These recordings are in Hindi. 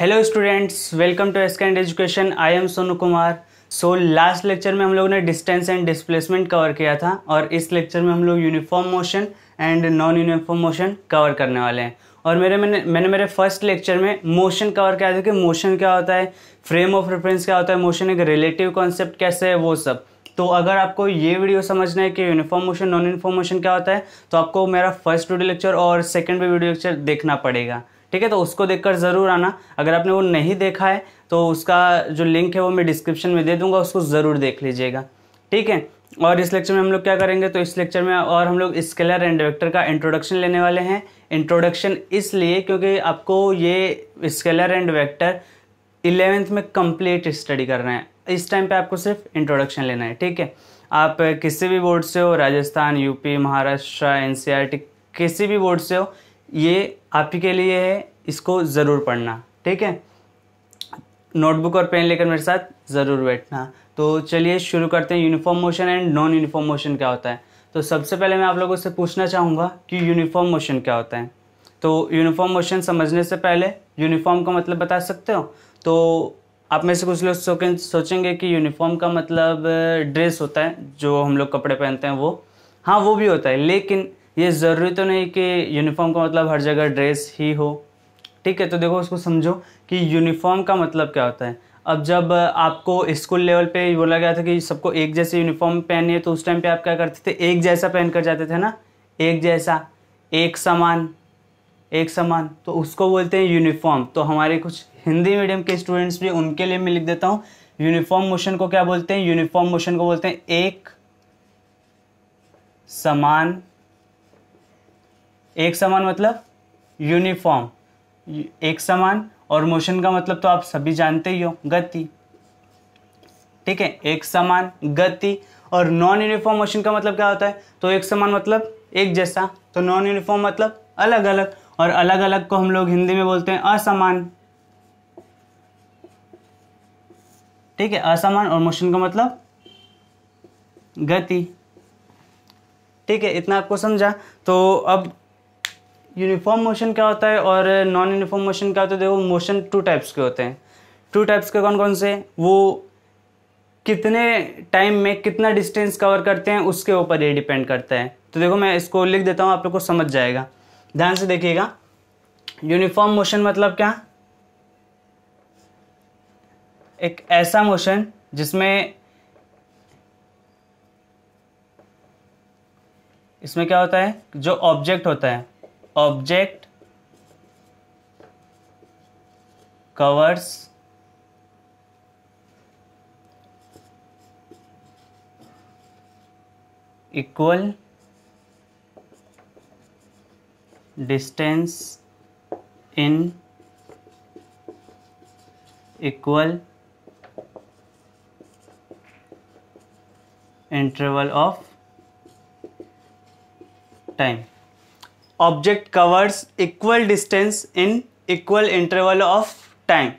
Hello students, welcome to ascend education. I am Sonu Kumar. So last lecture में हम लोगों ने डिस्टेंस एंड डिस्प्लेसमेंट कवर किया था और इस लेक्चर में हम लोग uniform motion and non uniform motion cover करने वाले हैं। और मैंने मेरे फर्स्ट लेक्चर में मोशन कवर किया था कि मोशन क्या होता है, फ्रेम ऑफ रेफरेंस क्या होता है, मोशन एक रिलेटिव कॉन्सेप्ट कैसे है, वो सब। तो अगर आपको ये वीडियो समझना है कि uniform motion non uniform motion क्या होता है तो आपको मेरा फर्स्ट वीडियो लेक्चर और सेकेंड वीडियो लेक्चर देखना पड़ेगा, ठीक है। तो उसको देखकर ज़रूर आना। अगर आपने वो नहीं देखा है तो उसका जो लिंक है वो मैं डिस्क्रिप्शन में दे दूंगा, उसको ज़रूर देख लीजिएगा, ठीक है। और इस लेक्चर में हम लोग क्या करेंगे तो इस लेक्चर में और हम लोग स्केलर एंड वेक्टर का इंट्रोडक्शन लेने वाले हैं। इंट्रोडक्शन इसलिए क्योंकि आपको ये स्केलर एंड वेक्टर 11th में कंप्लीट स्टडी करना है। इस टाइम पे आपको सिर्फ इंट्रोडक्शन लेना है, ठीक है। आप किसी भी बोर्ड से हो, राजस्थान, यूपी, महाराष्ट्र, NCERT, किसी भी बोर्ड से हो, ये आप ही के लिए है, इसको ज़रूर पढ़ना, ठीक है। नोटबुक और पेन लेकर मेरे साथ ज़रूर बैठना। तो चलिए शुरू करते हैं। Uniform motion and non uniform motion क्या होता है। तो सबसे पहले मैं आप लोगों से पूछना चाहूँगा कि यूनिफॉर्म मोशन क्या होता है। तो यूनिफॉर्म मोशन समझने से पहले यूनिफॉर्म का मतलब बता सकते हो। तो आप में से कुछ लोग सोचेंगे कि यूनिफॉर्म का मतलब ड्रेस होता है, जो हम लोग कपड़े पहनते हैं वो। हाँ, वो भी होता है, लेकिन ये ज़रूरी तो नहीं कि यूनिफॉर्म का मतलब हर जगह ड्रेस ही हो, ठीक है। तो देखो, उसको समझो कि यूनिफॉर्म का मतलब क्या होता है। अब जब आपको स्कूल लेवल पे बोला गया था कि सबको एक जैसे यूनिफॉर्म पहनिए, तो उस टाइम पे आप क्या करते थे, एक जैसा पहन कर जाते थे ना, एक जैसा, एक समान, एक समान, तो उसको बोलते हैं यूनिफॉर्म। तो हमारे कुछ हिंदी मीडियम के स्टूडेंट्स भी, उनके लिए मैं लिख देता हूँ, यूनिफॉर्म मोशन को क्या बोलते हैं, यूनिफॉर्म मोशन को बोलते हैं एक समान। एक समान मतलब यूनिफॉर्म, एक समान, और मोशन का मतलब तो आप सभी जानते ही हो, गति, ठीक है, एक समान गति। और नॉन यूनिफॉर्म मोशन का मतलब क्या होता है, तो एक समान मतलब एक जैसा, तो नॉन यूनिफॉर्म मतलब अलग अलग, और अलग अलग को हम लोग हिंदी में बोलते हैं असमान, ठीक है, असमान। और मोशन का मतलब गति, ठीक है। इतना आपको समझा। तो अब यूनिफॉर्म मोशन क्या होता है और नॉन यूनिफॉर्म मोशन क्या होता है। देखो, मोशन 2 टाइप्स के होते हैं। 2 टाइप्स के कौन कौन से, वो कितने टाइम में कितना डिस्टेंस कवर करते हैं उसके ऊपर ये डिपेंड करता है। तो देखो, मैं इसको लिख देता हूँ, आप लोग को समझ जाएगा। ध्यान से देखिएगा। यूनिफॉर्म मोशन मतलब क्या, एक ऐसा मोशन जिसमें इसमें क्या होता है, जो ऑब्जेक्ट होता है, object covers equal distance in equal interval of time. Object covers equal distance in equal interval of time,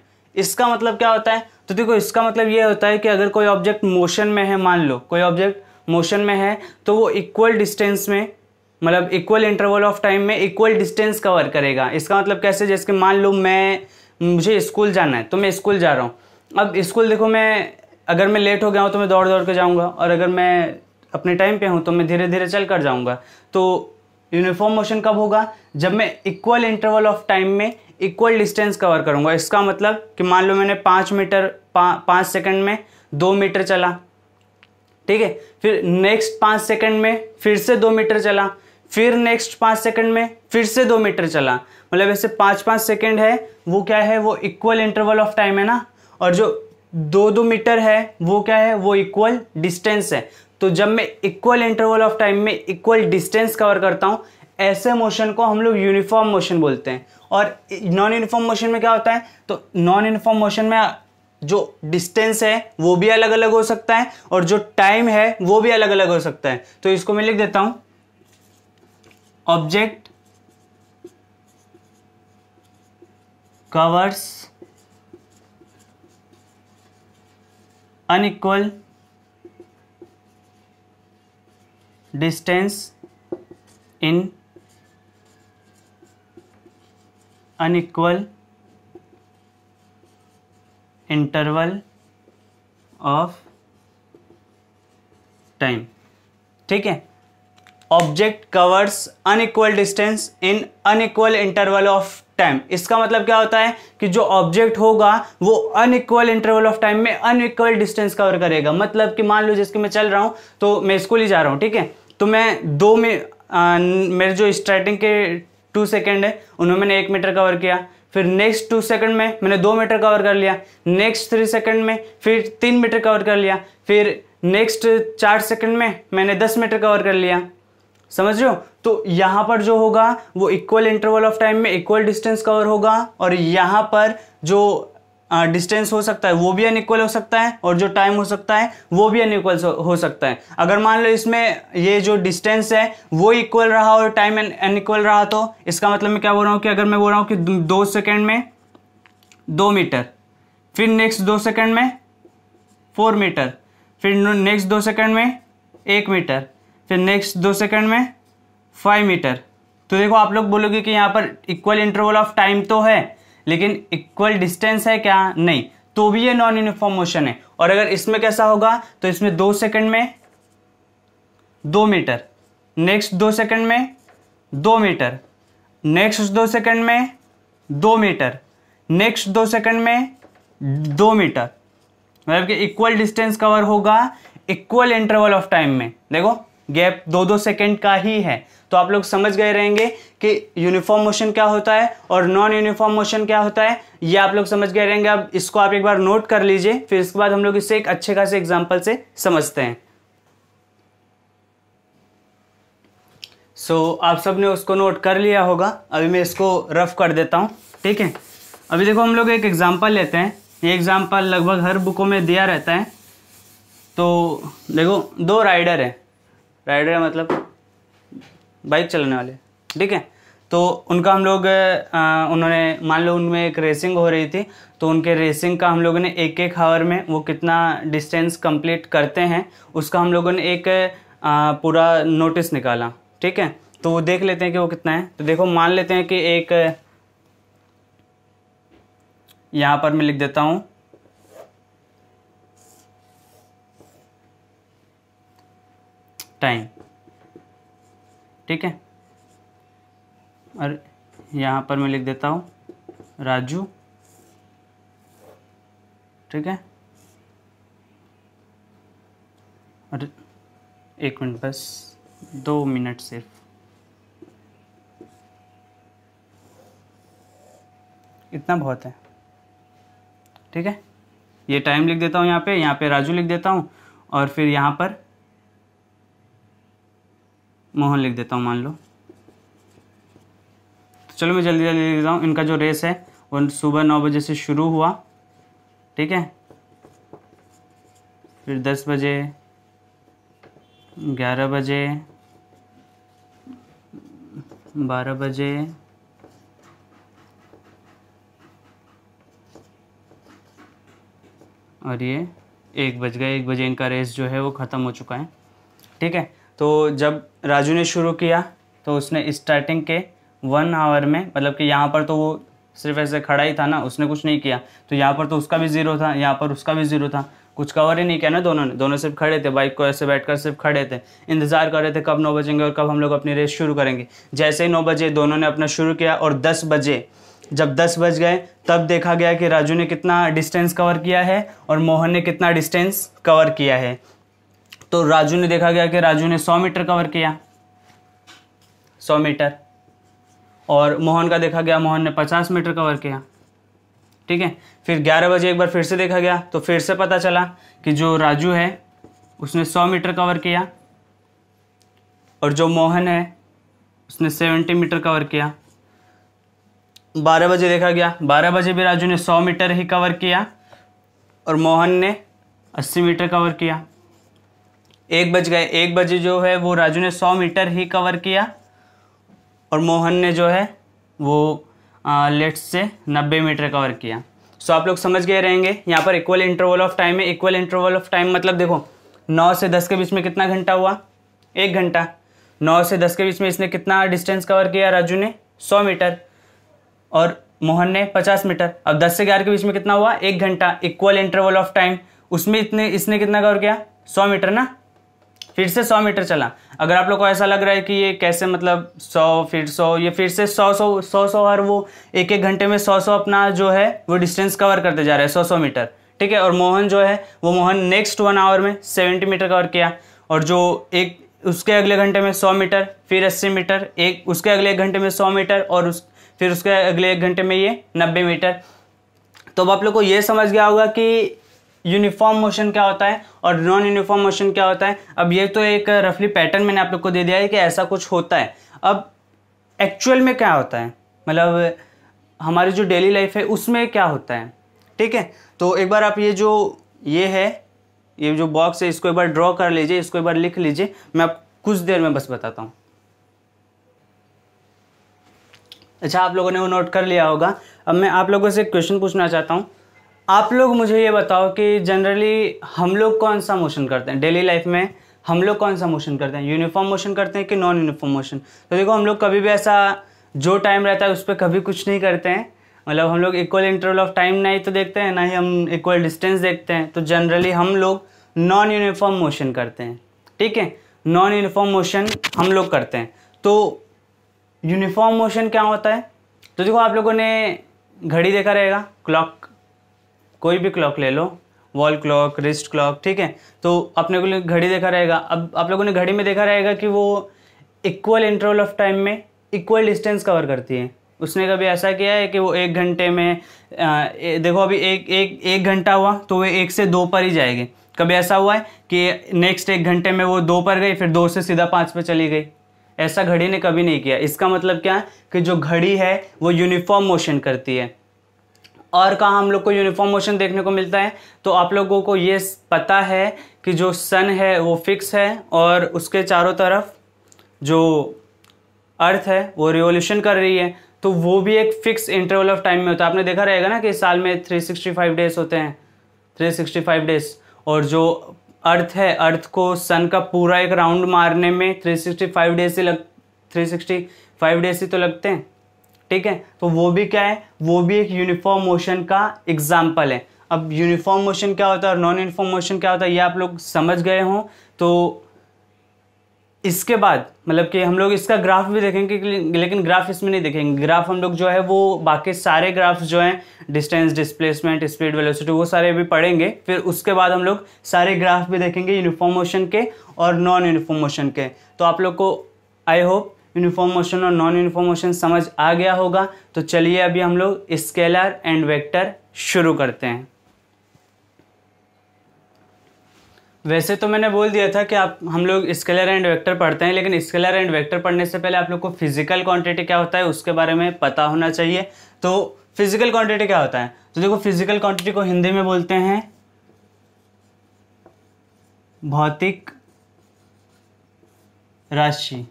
इसका मतलब क्या होता है। तो देखो, इसका मतलब ये होता है कि अगर कोई ऑब्जेक्ट मोशन में है, मान लो कोई ऑब्जेक्ट मोशन में है, तो वो इक्वल डिस्टेंस में, मतलब इक्वल इंटरवल ऑफ टाइम में इक्वल डिस्टेंस कवर करेगा। इसका मतलब कैसे, जैसे मान लो मुझे स्कूल जाना है तो मैं स्कूल जा रहा हूँ। अब स्कूल देखो, अगर मैं लेट हो गया हूँ तो मैं दौड़ दौड़ के जाऊँगा, और अगर मैं अपने टाइम पे हूँ तो मैं धीरे धीरे चल कर जाऊँगा। तो यूनिफॉर्म मोशन कब होगा, जब मैं इक्वल इंटरवल ऑफ टाइम में इक्वल डिस्टेंस कवर करूँगा। इसका मतलब कि मान लो मैंने 5 मीटर 5 सेकंड में 2 मीटर चला, ठीक है, फिर नेक्स्ट 5 सेकंड में फिर से 2 मीटर चला, फिर नेक्स्ट 5 सेकंड में फिर से 2 मीटर चला। मतलब ऐसे 5-5 सेकंड है, वो क्या है, वो इक्वल इंटरवल ऑफ टाइम है ना, और जो 2-2 मीटर है वो क्या है, वो इक्वल डिस्टेंस है। तो जब मैं इक्वल इंटरवल ऑफ टाइम में इक्वल डिस्टेंस कवर करता हूँ, ऐसे मोशन को हम लोग यूनिफॉर्म मोशन बोलते हैं। और नॉन यूनिफॉर्म मोशन में क्या होता है, तो नॉन यूनिफॉर्म मोशन में जो डिस्टेंस है वो भी अलग अलग हो सकता है, और जो टाइम है वो भी अलग अलग हो सकता है। तो इसको मैं लिख देता हूँ, object covers unequal distance in unequal interval of time. ठीक है, object covers unequal distance in unequal interval of time. इसका मतलब क्या होता है कि जो ऑब्जेक्ट होगा वो अनइक्वल इंटरवल ऑफ टाइम में अनइक्वल डिस्टेंस कवर करेगा। मतलब कि मान लो जिसके मैं चल रहा हूं, तो मैं स्कूल ही जा रहा हूं, ठीक है, तो मैं दो में मेरे जो स्टार्टिंग के 2 सेकेंड है उनमें मैंने 1 मीटर कवर किया, फिर नेक्स्ट 2 सेकंड में मैंने 2 मीटर कवर कर लिया, नेक्स्ट 3 सेकंड में फिर 3 मीटर कवर कर लिया, फिर नेक्स्ट 4 सेकंड में मैंने 10 मीटर कवर कर लिया। समझ रहे हो? तो यहाँ पर जो होगा वो इक्वल इंटरवल ऑफ टाइम में इक्वल डिस्टेंस कवर होगा, और यहाँ पर जो डिस्टेंस हो सकता है वो भी अनइक्वल हो सकता है, और जो टाइम हो सकता है वो भी अनइक्वल हो सकता है। अगर मान लो इसमें ये जो डिस्टेंस है वो इक्वल रहा और टाइम अनइक्वल रहा, तो इसका मतलब मैं क्या बोल रहा हूँ कि अगर मैं बोल रहा हूँ कि 2 सेकेंड में 2 मीटर, फिर नेक्स्ट 2 सेकेंड में 4 मीटर, फिर नेक्स्ट 2 सेकेंड में 1 मीटर, फिर नेक्स्ट 2 सेकेंड में 5 मीटर। तो देखो आप लोग बोलोगे कि यहाँ पर इक्वल इंटरवल ऑफ टाइम तो है लेकिन इक्वल डिस्टेंस है क्या? नहीं, तो भी ये नॉन यूनिफॉर्म मोशन है। और अगर इसमें कैसा होगा तो इसमें 2 सेकंड में 2 मीटर, नेक्स्ट 2 सेकंड में 2 मीटर, नेक्स्ट 2 सेकंड में 2 मीटर, नेक्स्ट 2 सेकंड में 2 मीटर, मतलब कि इक्वल डिस्टेंस कवर होगा इक्वल इंटरवल ऑफ टाइम में। देखो गैप 2-2 सेकेंड का ही है। तो आप लोग समझ गए रहेंगे कि यूनिफॉर्म मोशन क्या होता है और नॉन यूनिफॉर्म मोशन क्या होता है, ये आप लोग समझ गए रहेंगे। अब इसको आप एक बार नोट कर लीजिए, फिर इसके बाद हम लोग इसे एक अच्छे खासे एग्जांपल से समझते हैं। सो आप सबने उसको नोट कर लिया होगा, अभी मैं इसको रफ कर देता हूँ। ठीक है, अभी देखो हम लोग एक एग्जाम्पल लेते हैं। ये एग्जाम्पल लगभग हर बुकों में दिया रहता है। तो देखो दो राइडर है, राइडर मतलब बाइक चलाने वाले, ठीक है, तो उनका हम लोग उन्होंने मान लो उनमें एक रेसिंग हो रही थी, तो उनके रेसिंग का हम लोगों ने 1-1 आवर में वो कितना डिस्टेंस कंप्लीट करते हैं उसका हम लोगों ने एक पूरा नोटिस निकाला। ठीक है, तो वो देख लेते हैं कि वो कितना है। तो देखो मान लेते हैं कि एक यहाँ पर मैं लिख देता हूँ 10, ठीक है, और यहाँ पर मैं लिख देता हूँ राजू, ठीक है, और 1 मिनट, बस 2 मिनट सिर्फ, इतना बहुत है। ठीक है, ये टाइम लिख देता हूँ, यहाँ पे राजू लिख देता हूँ, और फिर यहाँ पर मोहन लिख देता हूँ मान लो। तो चलो मैं जल्दी जल्दी लिख देता हूँ। इनका जो रेस है वो सुबह 9 बजे से शुरू हुआ, ठीक है, फिर 10 बजे, 11 बजे, 12 बजे, 1 बज गया 1 बजे इनका रेस जो है वो ख़त्म हो चुका है। ठीक है, तो जब राजू ने शुरू किया तो उसने स्टार्टिंग के 1 आवर में, मतलब कि यहाँ पर तो वो सिर्फ ऐसे खड़ा ही था ना, उसने कुछ नहीं किया, तो यहाँ पर तो उसका भी 0 था, यहाँ पर उसका भी 0 था, कुछ कवर ही नहीं किया ना दोनों ने। दोनों सिर्फ खड़े थे, बाइक को ऐसे बैठकर सिर्फ खड़े थे, इंतजार कर रहे थे कब 9 बजेंगे और कब हम लोग अपनी रेस शुरू करेंगे। जैसे ही 9 बजे दोनों ने अपना शुरू किया और 10 बजे, जब 10 बज गए तब देखा गया कि राजू ने कितना डिस्टेंस कवर किया है और मोहन ने कितना डिस्टेंस कवर किया है। तो राजू ने देखा गया कि राजू ने 100 मीटर कवर किया, 100 मीटर, और मोहन का देखा गया मोहन ने 50 मीटर कवर किया। ठीक है, फिर 11 बजे एक बार फिर से देखा गया, तो फिर से पता चला कि जो राजू है उसने 100 मीटर कवर किया और जो मोहन है उसने 70 मीटर कवर किया। 12 बजे देखा गया, 12 बजे भी राजू ने 100 मीटर ही कवर किया और मोहन ने 80 मीटर कवर किया। 1 बज गए, 1 बजे जो है वो राजू ने 100 मीटर ही कवर किया और मोहन ने जो है वो लेट से 90 मीटर कवर किया। सो आप लोग समझ गए रहेंगे यहाँ पर इक्वल इंटरवल ऑफ टाइम है। इक्वल इंटरवल ऑफ टाइम मतलब देखो 9 से 10 के बीच में कितना घंटा हुआ? 1 घंटा। 9 से 10 के बीच में इसने कितना डिस्टेंस कवर किया राजू ने? 100 मीटर। और मोहन ने 50 मीटर। अब 10 से 11 के बीच में कितना हुआ, एक घंटा, इक्वल इंटरवल ऑफ टाइम। उसमें इतने इसने कितना कवर किया, 100 मीटर ना, फिर से 100 मीटर चला। अगर आप लोग को ऐसा लग रहा है कि ये कैसे मतलब 100 फिर 100, ये फिर से 100 और वो एक एक घंटे में 100 अपना जो है वो डिस्टेंस कवर करते जा रहा है 100 मीटर, ठीक है। और मोहन जो है वो मोहन नेक्स्ट 1 आवर में 70 मीटर कवर किया, और जो एक उसके अगले घंटे में 100 मीटर, फिर 80 मीटर, एक उसके अगले एक घंटे में 100 मीटर और फिर उसके अगले एक घंटे में ये 90 मीटर। तो अब आप लोग को ये समझ गया होगा कि यूनिफॉर्म मोशन क्या होता है और नॉन यूनिफॉर्म मोशन क्या होता है। अब ये तो एक रफली पैटर्न मैंने आप लोग को दे दिया है कि ऐसा कुछ होता है। अब एक्चुअल में क्या होता है, मतलब हमारी जो डेली लाइफ है उसमें क्या होता है, ठीक है। तो एक बार आप ये है ये जो बॉक्स है इसको एक बार ड्रॉ कर लीजिए, इसको एक बार लिख लीजिए, मैं आप कुछ देर में बस बताता हूँ। अच्छा, आप लोगों ने वो नोट कर लिया होगा। अब मैं आप लोगों से क्वेश्चन पूछना चाहता हूँ। आप लोग मुझे ये बताओ कि जनरली हम लोग कौन सा मोशन करते हैं डेली लाइफ में, हम लोग कौन सा मोशन करते हैं, यूनिफॉर्म मोशन करते हैं कि नॉन यूनिफॉर्म मोशन। तो देखो हम लोग कभी भी ऐसा जो टाइम रहता है उस पर कभी कुछ नहीं करते हैं, मतलब हम लोग इक्वल इंटरवल ऑफ टाइम ना ही तो देखते हैं, ना ही हम इक्वल डिस्टेंस देखते हैं। तो जनरली हम लोग नॉन यूनिफॉर्म मोशन करते हैं, ठीक है, नॉन यूनिफॉर्म मोशन हम लोग करते हैं। तो यूनिफॉर्म मोशन क्या होता है, तो देखो आप लोगों ने घड़ी देखा रहेगा, क्लॉक, कोई भी क्लॉक ले लो, वॉल क्लॉक, रिस्ट क्लॉक, ठीक है। तो अपने को घड़ी देखा रहेगा। अब आप लोगों ने घड़ी में देखा रहेगा कि वो इक्वल इंटरवल ऑफ टाइम में इक्वल डिस्टेंस कवर करती है। उसने कभी ऐसा किया है कि वो एक घंटे में देखो अभी एक घंटा हुआ तो वो 1 से 2 पर ही जाएगी। कभी ऐसा हुआ है कि नेक्स्ट एक घंटे में वो 2 पर गई, फिर 2 से सीधा 5 पर चली गई, ऐसा घड़ी ने कभी नहीं किया। इसका मतलब क्या है कि जो घड़ी है वो यूनिफॉर्म मोशन करती है। और कहाँ हम लोग को यूनिफॉर्म मोशन देखने को मिलता है, तो आप लोगों को ये पता है कि जो सन है वो फिक्स है और उसके चारों तरफ जो अर्थ है वो रिवॉल्यूशन कर रही है, तो वो भी एक फिक्स इंटरवल ऑफ टाइम में होता है। आपने देखा रहेगा ना कि साल में 365 डेज होते हैं, 365 डेज, और जो अर्थ है, अर्थ को सन का पूरा एक राउंड मारने में 365 डेज ही तो लगते हैं, ठीक है। तो वो भी क्या है, वो भी एक यूनिफॉर्म मोशन का एग्जाम्पल है। अब यूनिफॉर्म मोशन क्या होता है और नॉन यूनिफॉर्म मोशन क्या होता है ये आप लोग समझ गए हों। तो इसके बाद मतलब कि हम लोग इसका ग्राफ भी देखेंगे, लेकिन ग्राफ इसमें नहीं देखेंगे। ग्राफ हम लोग जो है वो बाकी सारे ग्राफ्स जो हैं, डिस्टेंस, डिस्प्लेसमेंट, स्पीड, वेलोसिटी, वो सारे भी पढ़ेंगे। फिर उसके बाद हम लोग सारे ग्राफ भी देखेंगे यूनिफॉर्म मोशन के और नॉन यूनिफॉर्म मोशन के। तो आप लोग को आई होप यूनिफॉर्म मोशन और नॉन यूनिफॉर्म मोशन समझ आ गया होगा। तो चलिए अभी हम लोग स्केलर एंड वेक्टर शुरू करते हैं। वैसे तो मैंने बोल दिया था कि हम लोग स्केलर एंड वेक्टर पढ़ते हैं, लेकिन स्केलर एंड वेक्टर पढ़ने से पहले आप लोग को फिजिकल क्वांटिटी क्या होता है उसके बारे में पता होना चाहिए। तो फिजिकल क्वांटिटी क्या होता है, तो देखो फिजिकल क्वांटिटी को हिंदी में बोलते हैं भौतिक राशि,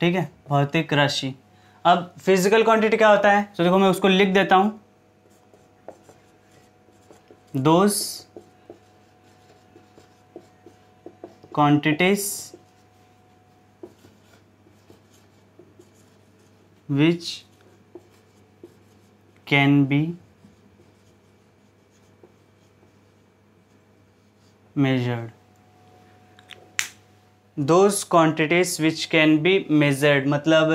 ठीक है, भौतिक राशि। अब फिजिकल क्वांटिटी क्या होता है, तो देखो मैं उसको लिख देता हूँ, those quantities which can be measured, those quantities which can be measured, मतलब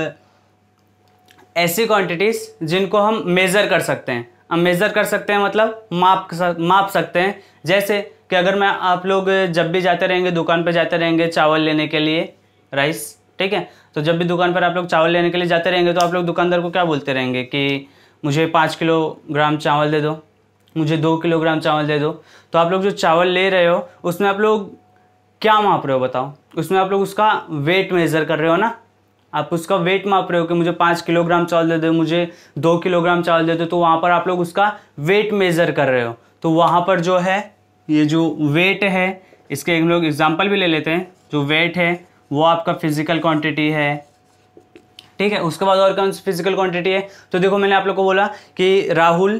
ऐसी quantities जिनको हम मेजर कर सकते हैं। हम मेजर कर सकते हैं मतलब माप सकते हैं। जैसे कि अगर मैं आप लोग जब भी जाते रहेंगे दुकान पर जाते रहेंगे चावल लेने के लिए, राइस, ठीक है, तो जब भी दुकान पर आप लोग चावल लेने के लिए जाते रहेंगे तो आप लोग दुकानदार को क्या बोलते रहेंगे कि मुझे 5 किलोग्राम चावल दे दो, मुझे 2 किलोग्राम चावल दे दो। तो आप लोग जो चावल ले रहे हो उसमें आप लोग क्या माप रहे हो बताओ, उसमें आप लोग उसका वेट मेज़र कर रहे हो ना, आप उसका वेट माप रहे हो कि मुझे 5 किलोग्राम चावल दे दो, मुझे 2 किलोग्राम चावल दे दो। तो वहाँ पर आप लोग उसका वेट मेज़र कर रहे हो। तो वहाँ पर जो है ये जो वेट है, इसके हम लोग एग्जाम्पल भी ले लेते हैं, जो वेट है वो आपका फिजिकल क्वांटिटी है, ठीक है। उसके बाद और कौन सी फिजिकल क्वांटिटी है, तो देखो मैंने आप लोग को बोला कि राहुल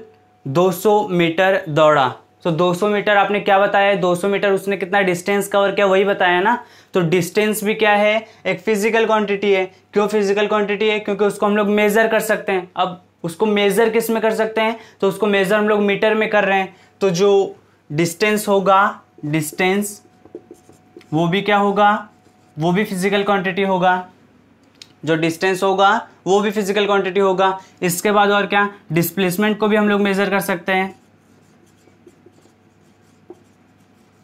200 मीटर दौड़ा, तो 200 मीटर आपने क्या बताया है, 200 मीटर उसने कितना डिस्टेंस कवर किया वही बताया ना। तो डिस्टेंस भी क्या है, एक फिजिकल क्वांटिटी है। क्यों फिजिकल क्वांटिटी है, क्योंकि उसको हम लोग मेजर कर सकते हैं। अब उसको मेजर किस में कर सकते हैं, तो उसको मेजर हम लोग मीटर में कर रहे हैं। तो जो डिस्टेंस होगा, डिस्टेंस वो भी क्या होगा, वो भी फिजिकल क्वांटिटी होगा। जो डिस्टेंस होगा वो भी फिजिकल क्वांटिटी होगा। इसके बाद और क्या, डिस्प्लेसमेंट को भी हम लोग मेजर कर सकते हैं,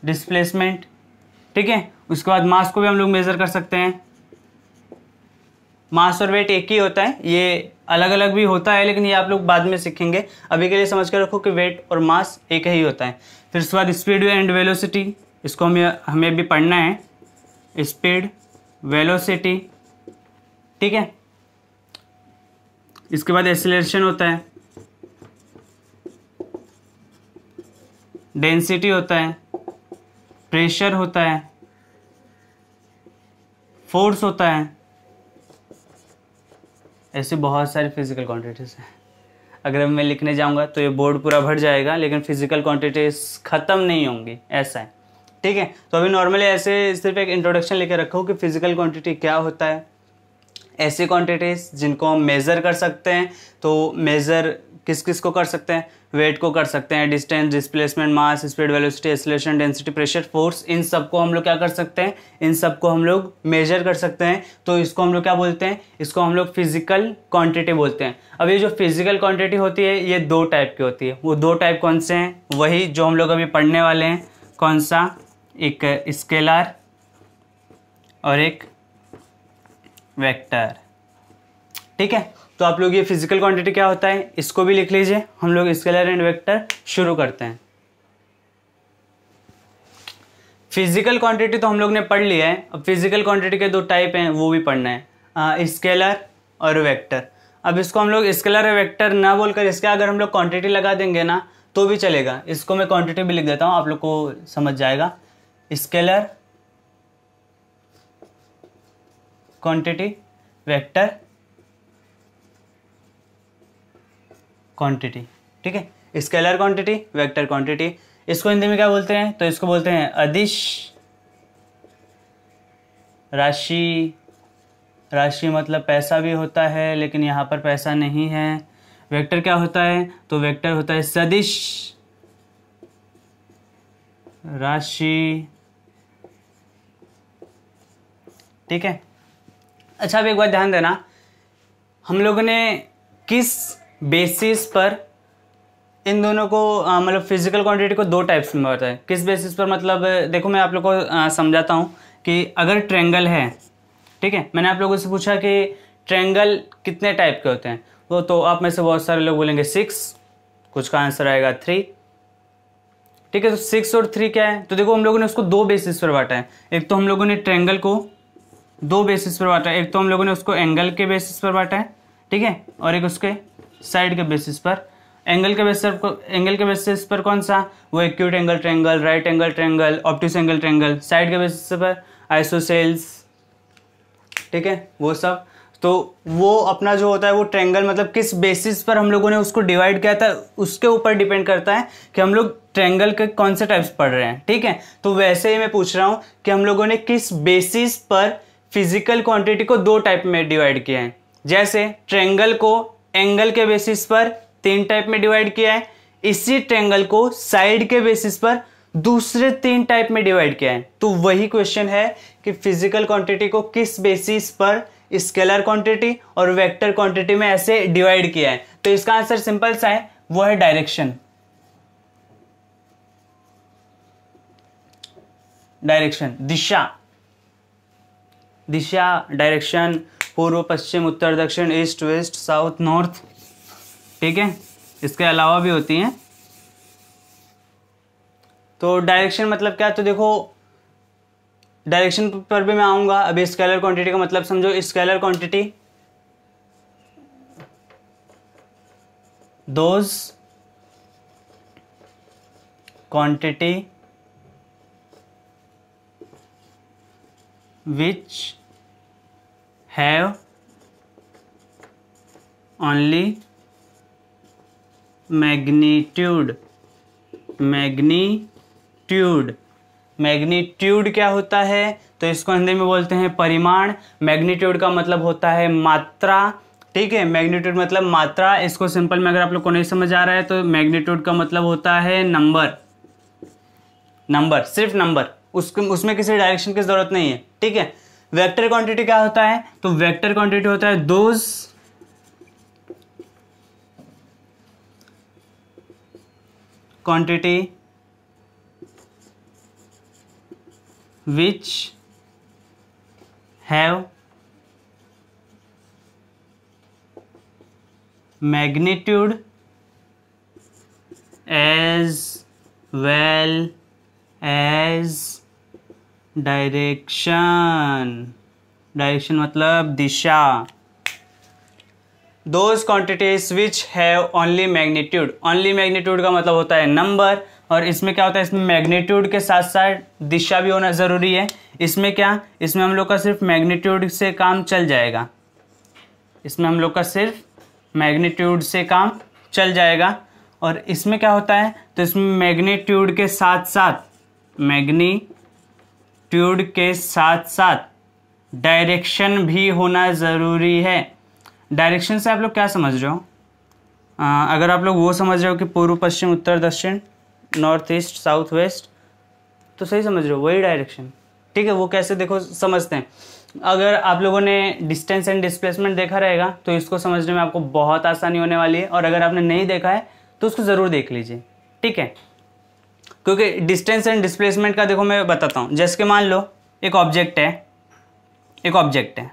डिस्प्लेसमेंट, ठीक है। उसके बाद मास को भी हम लोग मेजर कर सकते हैं। मास और वेट एक ही होता है, ये अलग अलग भी होता है लेकिन ये आप लोग बाद में सीखेंगे। अभी के लिए समझ कर रखो कि वेट और मास एक ही होता है। फिर उसके बाद स्पीड एंड वेलोसिटी, इसको हमें भी पढ़ना है, स्पीड वेलोसिटी, ठीक है। इसके बाद एक्सीलरेशन होता है, डेंसिटी होता है, प्रेशर होता है, फोर्स होता है, ऐसे बहुत सारे फिजिकल क्वांटिटीज हैं। अगर मैं लिखने जाऊंगा तो ये बोर्ड पूरा भर जाएगा, लेकिन फिजिकल क्वांटिटीज ख़त्म नहीं होंगी, ऐसा है, ठीक है। तो अभी नॉर्मली ऐसे सिर्फ एक इंट्रोडक्शन लेकर रखो कि फिजिकल क्वांटिटी क्या होता है, ऐसी क्वांटिटीज जिनको हम मेज़र कर सकते हैं। तो मेज़र किस किस को कर सकते हैं, वेट को कर सकते हैं, distance, displacement, mass, speed, velocity, acceleration, density, pressure, force, इन सब को हम लोग क्या कर सकते हैं, इन सब को हम लोग मेजर कर सकते हैं। तो इसको हम लोग क्या बोलते हैं, इसको हम लोग फिजिकल क्वांटिटी बोलते हैं। अब ये जो फिजिकल क्वांटिटी होती है ये दो टाइप की होती है। वो दो टाइप कौन से हैं, वही जो हम लोग अभी पढ़ने वाले हैं। कौन सा, एक स्केलर और एक वेक्टर, ठीक है। तो आप लोग ये फिजिकल क्वांटिटी क्या होता है इसको भी लिख लीजिए। हम लोग स्केलर एंड वेक्टर शुरू करते हैं। फिजिकल क्वांटिटी तो हम लोग ने पढ़ लिया है। अब फिजिकल क्वांटिटी के दो टाइप हैं वो भी पढ़ना है, स्केलर और वेक्टर। अब इसको हम लोग स्केलर और वेक्टर ना बोलकर इसके अगर हम लोग क्वांटिटी लगा देंगे ना तो भी चलेगा। इसको मैं क्वांटिटी भी लिख देता हूँ, आप लोग को समझ जाएगा। स्केलर क्वांटिटी, वेक्टर क्वांटिटी, ठीक है। स्केलर क्वांटिटी, वेक्टर क्वांटिटी, इसको हिंदी में क्या बोलते हैं, तो इसको बोलते हैं अदिश राशि। राशि मतलब पैसा भी होता है लेकिन यहाँ पर पैसा नहीं है। वेक्टर क्या होता है, तो वेक्टर होता है सदिश राशि, ठीक है। अच्छा अब एक बात ध्यान देना, हम लोगों ने किस बेसिस पर इन दोनों को मतलब फिजिकल क्वांटिटी को दो टाइप्स में बताया, किस बेसिस पर। मतलब देखो मैं आप लोग को समझाता हूँ कि अगर ट्रेंगल है, ठीक है, मैंने आप लोगों से पूछा कि ट्रेंगल कितने टाइप के होते हैं। तो आप में से बहुत सारे लोग बोलेंगे 6, कुछ का आंसर आएगा 3, ठीक है। तो 6 और 3 क्या है, तो देखो हम लोगों ने उसको दो बेसिस पर बांटा है। एक तो हम लोगों ने ट्रेंगल को दो बेसिस पर बांटा है, एक तो हम लोगों ने उसको एंगल के बेसिस पर बांटा है, ठीक है, और एक उसके साइड के बेसिस पर। एंगल के बेसिस पर कौन सा, वो acute angle triangle, right angle triangle, obtuse angle triangle. Side के बेसिस पर आइसोसेल्स, ठीक है, वो सब। तो वो अपना जो होता है वो ट्रेंगल मतलब किस बेसिस पर हम लोगों ने उसको डिवाइड किया था उसके ऊपर डिपेंड करता है कि हम लोग ट्रेंगल के कौन से टाइप्स पढ़ रहे हैं, ठीक है। तो वैसे ही मैं पूछ रहा हूँ कि हम लोगों ने किस बेसिस पर फिजिकल क्वांटिटी को दो टाइप में डिवाइड किया है। जैसे ट्रेंगल को एंगल के बेसिस पर 3 टाइप में डिवाइड किया है, इसी ट्रेंगल को साइड के बेसिस पर दूसरे 3 टाइप में डिवाइड किया है। तो वही क्वेश्चन है कि फिजिकल क्वांटिटी को किस बेसिस पर स्केलर क्वांटिटी और वेक्टर क्वांटिटी में ऐसे डिवाइड किया है। तो इसका आंसर सिंपल सा है, वो है डायरेक्शन। डायरेक्शन, दिशा, दिशा, डायरेक्शन, पूर्व, पश्चिम, उत्तर, दक्षिण, ईस्ट, वेस्ट, साउथ, नॉर्थ, ठीक है। इसके अलावा भी होती हैं। तो डायरेक्शन मतलब क्या, तो देखो डायरेक्शन पर भी मैं आऊँगा। अभी स्केलर क्वांटिटी का मतलब समझो, scalar quantity those quantity which have only magnitude magnitude. Magnitude क्या होता है तो इसको हिंदी में बोलते हैं परिमाण। मैग्नीट्यूड का मतलब होता है मात्रा, ठीक है। मैग्नीट्यूड मतलब मात्रा। इसको सिंपल में अगर आप लोग को नहीं समझ आ रहा है तो मैग्नीट्यूड का मतलब होता है नंबर, नंबर, सिर्फ नंबर, उसमें किसी डायरेक्शन की जरूरत नहीं है, ठीक है। वेक्टर क्वांटिटी क्या होता है तो वेक्टर क्वांटिटी होता है those quantity which have magnitude as well as direction. Direction मतलब दिशा। Those quantities which have only magnitude. Only magnitude का मतलब होता है नंबर, और इसमें क्या होता है, इसमें मैग्नीट्यूड के साथ साथ दिशा भी होना ज़रूरी है। इसमें क्या, इसमें हम लोग का सिर्फ मैग्नीट्यूड से काम चल जाएगा, इसमें हम लोग का सिर्फ मैग्नीट्यूड से काम चल जाएगा। और इसमें क्या होता है तो इसमें मैग्नीट्यूड के साथ साथ, मैग्नीट्यूड के साथ साथ डायरेक्शन भी होना ज़रूरी है। डायरेक्शन से आप लोग क्या समझ रहे हो, अगर आप लोग वो समझ रहे हो कि पूर्व पश्चिम उत्तर दक्षिण नॉर्थ ईस्ट साउथ वेस्ट तो सही समझ रहे हो, वही डायरेक्शन, ठीक है। वो कैसे देखो समझते हैं, अगर आप लोगों ने डिस्टेंस एंड डिस्प्लेसमेंट देखा रहेगा तो इसको समझने में आपको बहुत आसानी होने वाली है, और अगर आपने नहीं देखा है तो उसको ज़रूर देख लीजिए, ठीक है। क्योंकि डिस्टेंस एंड डिस्प्लेसमेंट का देखो मैं बताता हूँ, जैसे कि मान लो एक ऑब्जेक्ट है, एक ऑब्जेक्ट है,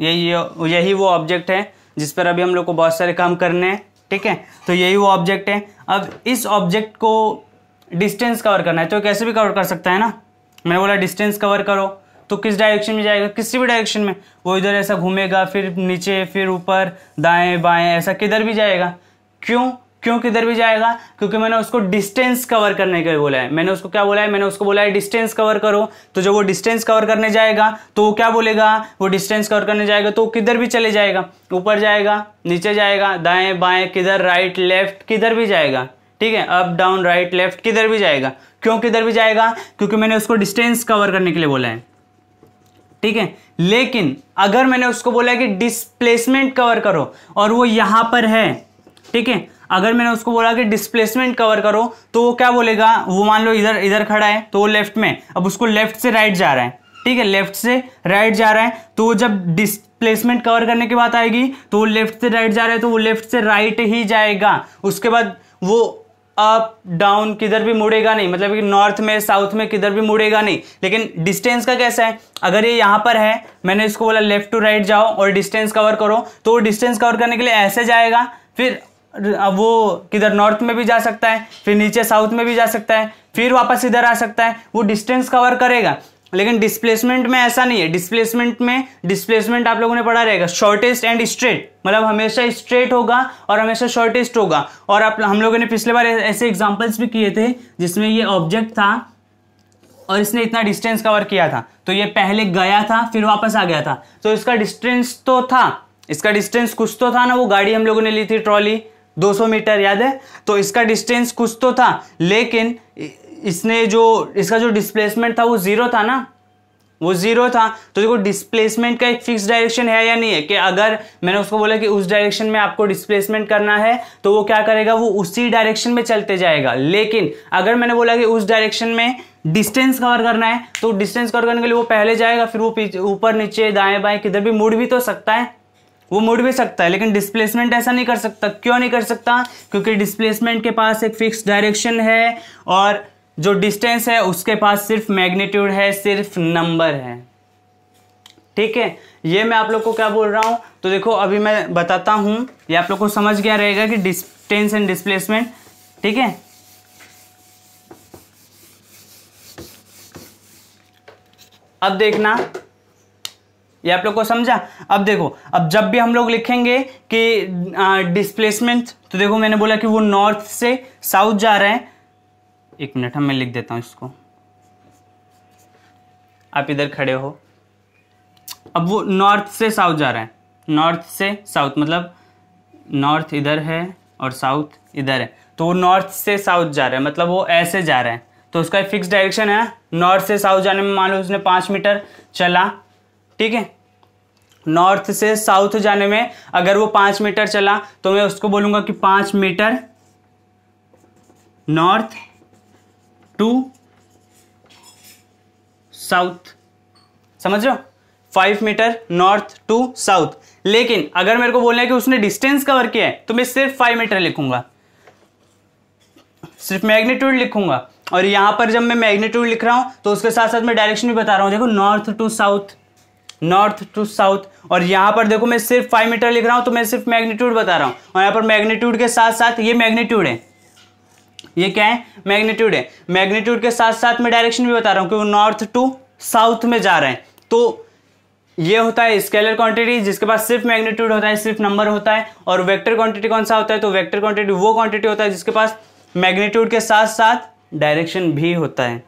यही वो ऑब्जेक्ट है जिस पर अभी हम लोग को बहुत सारे काम करने हैं, ठीक है। तो यही वो ऑब्जेक्ट है। अब इस ऑब्जेक्ट को डिस्टेंस कवर करना है तो कैसे भी कवर कर सकता है ना। मैंने बोला डिस्टेंस कवर करो तो किस डायरेक्शन में जाएगा, किसी भी डायरेक्शन में, वो इधर ऐसा घूमेगा, फिर नीचे, फिर ऊपर, दाएं बाएं, ऐसा किधर भी जाएगा। क्यों किधर भी जाएगा, क्योंकि मैंने उसको डिस्टेंस कवर करने के लिए बोला है। मैंने उसको क्या बोला है, मैंने उसको बोला है डिस्टेंस कवर करो। तो जब वो डिस्टेंस कवर करने जाएगा तो वो क्या बोलेगा, वो डिस्टेंस कवर करने जाएगा तो वो किधर भी चले जाएगा, ऊपर जाएगा, नीचे जाएगा, दाएं बाएं, किधर, राइट लेफ्ट, किधर भी जाएगा, ठीक है। अप डाउन राइट लेफ्ट, किधर भी जाएगा। क्यों किधर भी जाएगा, क्योंकि मैंने उसको डिस्टेंस कवर करने के लिए बोला है, ठीक है। लेकिन अगर मैंने उसको बोला है कि डिस्प्लेसमेंट कवर करो और वो यहाँ पर है, ठीक है, अगर मैंने उसको बोला कि डिस्प्लेसमेंट कवर करो तो वो क्या बोलेगा, वो मान लो इधर खड़ा है तो वो लेफ्ट में, अब उसको लेफ्ट से राइट जा रहा है, ठीक है, लेफ्ट से राइट जा रहा है, तो जब डिस्प्लेसमेंट कवर करने की बात आएगी तो वो लेफ्ट से राइट जा रहा है तो वो लेफ्ट से राइट ही जाएगा। उसके बाद वो अप डाउन किधर भी मुड़ेगा नहीं, मतलब कि नॉर्थ में साउथ में किधर भी मुड़ेगा नहीं। लेकिन डिस्टेंस का कैसा है, अगर ये यहाँ पर है, मैंने इसको बोला लेफ्ट टू राइट जाओ और डिस्टेंस कवर करो, तो वो डिस्टेंस कवर करने के लिए ऐसे जाएगा, फिर वो किधर नॉर्थ में भी जा सकता है, फिर नीचे साउथ में भी जा सकता है, फिर वापस इधर आ सकता है, वो डिस्टेंस कवर करेगा। लेकिन डिस्प्लेसमेंट में ऐसा नहीं है। डिस्प्लेसमेंट में, डिस्प्लेसमेंट आप लोगों ने पढ़ा रहेगा, शॉर्टेस्ट एंड स्ट्रेट, मतलब हमेशा स्ट्रेट होगा और हमेशा शॉर्टेस्ट होगा। और हम लोगों ने पिछले बार ऐसे एग्जाम्पल्स भी किए थे जिसमें ये ऑब्जेक्ट था और इसने इतना डिस्टेंस कवर किया था, तो ये पहले गया था फिर वापस आ गया था, तो इसका डिस्टेंस तो था, इसका डिस्टेंस कुछ तो था ना। वो गाड़ी हम लोगों ने ली थी ट्रॉली 200 मीटर, याद है, तो इसका डिस्टेंस कुछ तो था, लेकिन इसने जो, इसका जो डिस्प्लेसमेंट था वो ज़ीरो था ना, वो ज़ीरो था। तो देखो डिस्प्लेसमेंट का एक फिक्स डायरेक्शन है या नहीं है, कि अगर मैंने उसको बोला कि उस डायरेक्शन में आपको डिस्प्लेसमेंट करना है तो वो क्या करेगा, वो उसी डायरेक्शन में चलते जाएगा। लेकिन अगर मैंने बोला कि उस डायरेक्शन में डिस्टेंस कवर करना है तो डिस्टेंस कवर करने के लिए वो पहले जाएगा, फिर वो ऊपर नीचे दाएँ बाएँ किधर भी मुड़ भी तो सकता है, वो मुड़ भी सकता है, लेकिन डिस्प्लेसमेंट ऐसा नहीं कर सकता। क्यों नहीं कर सकता, क्योंकि डिस्प्लेसमेंट के पास एक फिक्स डायरेक्शन है और जो डिस्टेंस है उसके पास सिर्फ मैग्नीट्यूड है, सिर्फ नंबर है, ठीक है। ये मैं आप लोग को क्या बोल रहा हूँ तो देखो अभी मैं बताता हूँ, ये आप लोग को समझ गया रहेगा कि डिस्टेंस एंड डिस्प्लेसमेंट, ठीक है। अब देखना ये आप लोग को समझा। अब देखो, अब जब भी हम लोग लिखेंगे कि डिस्प्लेसमेंट, तो देखो मैंने बोला कि वो नॉर्थ से साउथ जा रहा है, एक मिनट हम मैं लिख देता हूँ इसको, आप इधर खड़े हो। अब वो नॉर्थ से साउथ जा रहा है, नॉर्थ से साउथ मतलब नॉर्थ इधर है और साउथ इधर है, तो वो नॉर्थ से साउथ जा रहा है, मतलब वो ऐसे जा रहा है, तो उसका फिक्स डायरेक्शन है। नॉर्थ से साउथ जाने में मान लो उसने 5 मीटर चला, ठीक है, नॉर्थ से साउथ जाने में अगर वो 5 मीटर चला तो मैं उसको बोलूँगा कि 5 मीटर नॉर्थ टू साउथ, समझ रहे हो, 5 मीटर नॉर्थ टू साउथ। लेकिन अगर मेरे को बोलना है कि उसने डिस्टेंस कवर किया है तो मैं सिर्फ 5 मीटर लिखूंगा, सिर्फ मैग्नीट्यूड लिखूंगा। और यहां पर जब मैं मैग्नीट्यूड लिख रहा हूं तो उसके साथ साथ मैं डायरेक्शन भी बता रहा हूं, देखो north to south, north to south. और यहां पर देखो मैं सिर्फ 5 मीटर लिख रहा हूं तो मैं सिर्फ मैग्नीट्यूड बता रहा हूं, और यहां पर मैग्नीट्यूड के साथ साथ ये मैग्नीट्यूड है, ये क्या है, मैग्नीट्यूड है। मैग्नीट्यूड के साथ साथ मैं डायरेक्शन भी बता रहा हूं कि वो नॉर्थ टू साउथ में जा रहे हैं। तो ये होता है स्केलर क्वांटिटी, जिसके पास सिर्फ मैग्नीट्यूड होता है, सिर्फ नंबर होता है। और वेक्टर क्वांटिटी कौन सा होता है, तो वेक्टर क्वांटिटी वो क्वांटिटी होता है जिसके पास मैग्नीट्यूड के साथ साथ डायरेक्शन भी होता है,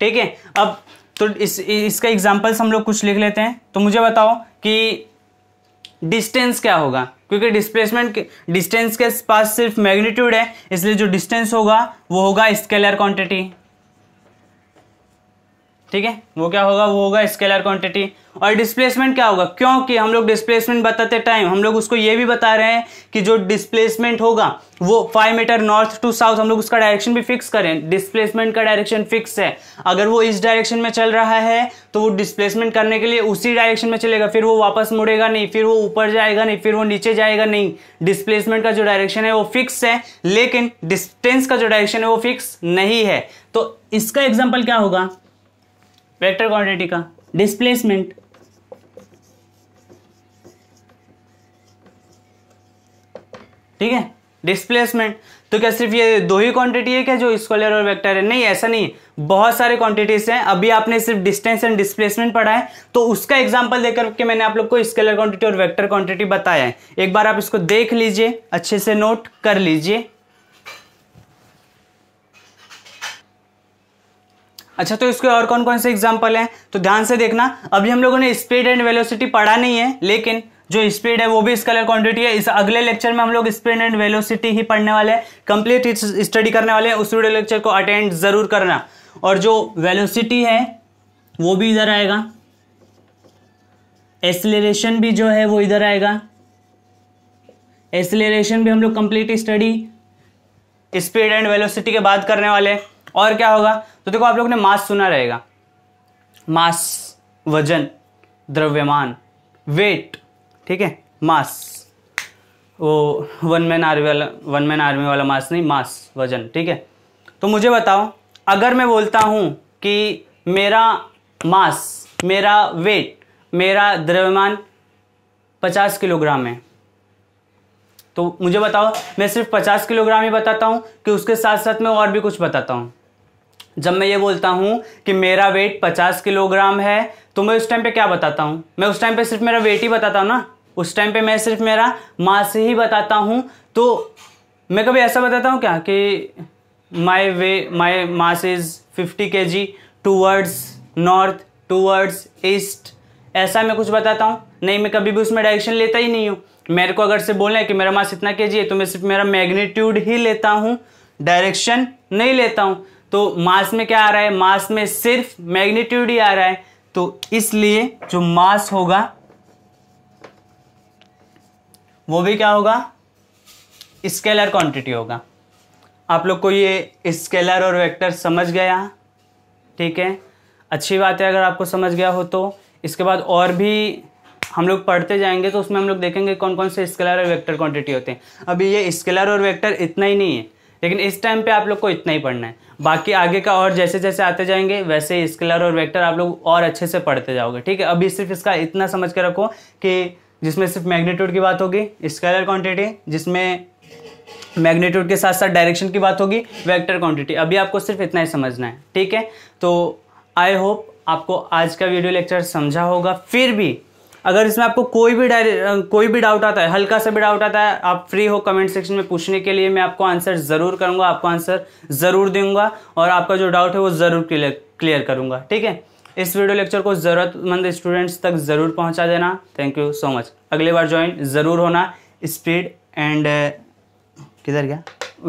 ठीक है। अब तो इसका एग्जाम्पल्स हम लोग कुछ लिख लेते हैं। तो मुझे बताओ कि डिस्टेंस क्या होगा, क्योंकि डिस्प्लेसमेंट डिस्टेंस के पास सिर्फ मैग्नीट्यूड है, इसलिए जो डिस्टेंस होगा वो होगा स्केलर क्वांटिटी, ठीक है, वो क्या होगा, वो होगा स्केलर क्वांटिटी। और डिस्प्लेसमेंट क्या होगा, क्योंकि हम लोग डिस्प्लेसमेंट बताते टाइम हम लोग उसको ये भी बता रहे हैं कि जो डिस्प्लेसमेंट होगा वो 5 मीटर नॉर्थ टू साउथ, हम लोग उसका डायरेक्शन भी फिक्स करें, डिस्प्लेसमेंट का डायरेक्शन फिक्स है। अगर वो इस डायरेक्शन में चल रहा है तो वो डिस्प्लेसमेंट करने के लिए उसी डायरेक्शन में चलेगा, फिर वो वापस मुड़ेगा नहीं, फिर वो ऊपर जाएगा नहीं, फिर वो नीचे जाएगा नहीं। डिस्प्लेसमेंट का जो डायरेक्शन है वो फिक्स है, लेकिन डिस्टेंस का जो डायरेक्शन है वो फिक्स नहीं है। तो इसका एग्जाम्पल क्या होगा, वेक्टर क्वांटिटी का डिस्प्लेसमेंट, ठीक है, डिस्प्लेसमेंट। तो क्या सिर्फ ये दो ही क्वांटिटी है क्या जो स्केलर और वेक्टर है? नहीं, ऐसा नहीं है, बहुत सारे क्वांटिटीज हैं। अभी आपने सिर्फ डिस्टेंस एंड डिस्प्लेसमेंट पढ़ा है, तो उसका एग्जांपल देकर के मैंने आप लोग को स्केलर क्वांटिटी और वेक्टर क्वांटिटी बताया है। एक बार आप इसको देख लीजिए, अच्छे से नोट कर लीजिए। अच्छा, तो इसके और कौन कौन से एग्जाम्पल हैं, तो ध्यान से देखना। अभी हम लोगों ने स्पीड एंड वेलोसिटी पढ़ा नहीं है, लेकिन जो स्पीड है वो भी स्केलर क्वांटिटी है। इस अगले लेक्चर में हम लोग स्पीड एंड वेलोसिटी ही पढ़ने वाले हैं, कंप्लीट स्टडी करने वाले हैं। उस वीडियो लेक्चर को अटेंड जरूर करना। और जो वेलोसिटी है वो भी इधर आएगा, एक्सीलरेशन भी जो है वो इधर आएगा, एक्सीलरेशन भी हम लोग complete study speed and velocity के बाद करने वाले हैं। और क्या होगा, तो देखो आप लोग ने मास सुना रहेगा, मास, वजन, द्रव्यमान, वेट, ठीक है, मास, वो वन मैन आर्मी वाला मास नहीं, मास, वजन, ठीक है। तो मुझे बताओ, अगर मैं बोलता हूँ कि मेरा मास, मेरा वेट, मेरा द्रव्यमान 50 किलोग्राम है, तो मुझे बताओ मैं सिर्फ 50 किलोग्राम ही बताता हूँ कि उसके साथ साथ मैं और भी कुछ बताता हूँ? जब मैं ये बोलता हूँ कि मेरा वेट 50 किलोग्राम है, तो मैं उस टाइम पे क्या बताता हूँ? मैं उस टाइम पे सिर्फ मेरा वेट ही बताता हूँ ना, उस टाइम पे मैं सिर्फ मेरा मास ही बताता हूँ। तो मैं कभी ऐसा बताता हूँ क्या कि my mass is 50 kg towards north towards east, ऐसा मैं कुछ बताता हूँ? नहीं, मैं कभी भी उसमें डायरेक्शन लेता ही नहीं हूँ। मेरे को अगर से बोलना है कि मेरा मास इतना kg है, तो मैं सिर्फ मेरा मैग्नीट्यूड ही लेता हूँ, डायरेक्शन नहीं लेता हूँ। तो मास में क्या आ रहा है, मास में सिर्फ मैग्नीट्यूड ही आ रहा है। तो इसलिए जो मास होगा वो भी क्या होगा, स्केलर क्वांटिटी होगा। आप लोग को ये स्केलर और वेक्टर समझ गया, ठीक है, अच्छी बात है। अगर आपको समझ गया हो तो इसके बाद और भी हम लोग पढ़ते जाएंगे, तो उसमें हम लोग देखेंगे कौन कौन से स्केलर और वेक्टर क्वांटिटी होते हैं। अभी ये स्केलर और वेक्टर इतना ही नहीं है, लेकिन इस टाइम पे आप लोग को इतना ही पढ़ना है। बाकी आगे का और जैसे जैसे आते जाएंगे वैसे स्केलर और वेक्टर आप लोग और अच्छे से पढ़ते जाओगे, ठीक है। अभी सिर्फ इसका इतना समझ के रखो कि जिसमें सिर्फ मैग्नीट्यूड की बात होगी स्केलर क्वांटिटी, जिसमें मैग्नीट्यूड के साथ साथ डायरेक्शन की बात होगी वेक्टर क्वांटिटी, अभी आपको सिर्फ इतना ही समझना है, ठीक है। तो आई होप आपको आज का वीडियो लेक्चर समझा होगा। फिर भी अगर इसमें आपको कोई भी डाउट आता है, हल्का सा भी डाउट आता है, आप फ्री हो कमेंट सेक्शन में पूछने के लिए, मैं आपको आंसर ज़रूर करूंगा, आपको आंसर ज़रूर दूंगा और आपका जो डाउट है वो ज़रूर क्लियर करूंगा, ठीक है। इस वीडियो लेक्चर को ज़रूरतमंद स्टूडेंट्स तक ज़रूर पहुंचा देना। Thank you so much. अगली बार ज्वाइन ज़रूर होना। स्पीड एंड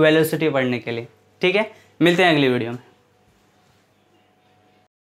वेलोसिटी पढ़ने के लिए। ठीक है, मिलते हैं अगली वीडियो में।